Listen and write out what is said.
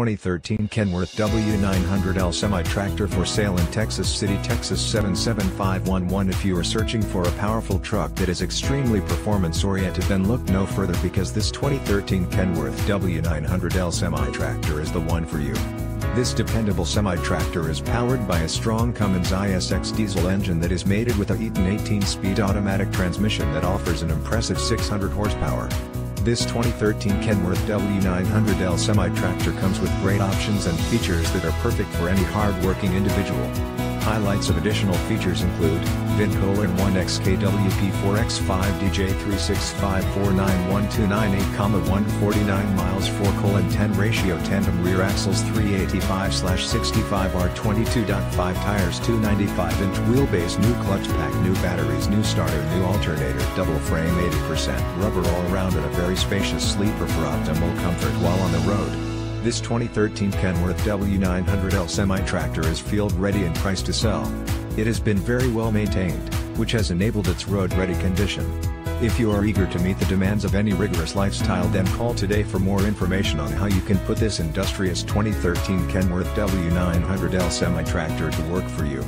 2013 Kenworth W900L semi-tractor for sale in Texas City, Texas 77511. If you are searching for a powerful truck that is extremely performance-oriented, then look no further, because this 2013 Kenworth W900L semi-tractor is the one for you. This dependable semi-tractor is powered by a strong Cummins ISX diesel engine that is mated with a Eaton 18-speed automatic transmission that offers an impressive 600 horsepower. This 2013 Kenworth W900L semi-tractor comes with great options and features that are perfect for any hard-working individual. Highlights of additional features include VIN: 1XKWP4X5DJ365491298,149 miles 4:10 ratio, tandem rear axles 385/65R22.5 tires, 295-inch wheelbase, new clutch pack, new batteries, new starter, new alternator, double frame, 80% rubber all around, and a very spacious sleeper for optimal comfort while on the road. This 2013 Kenworth W900L semi-tractor is field ready and priced to sell. It has been very well maintained, which has enabled its road ready condition. If you are eager to meet the demands of any rigorous lifestyle, then call today for more information on how you can put this industrious 2013 Kenworth W900L semi-tractor to work for you.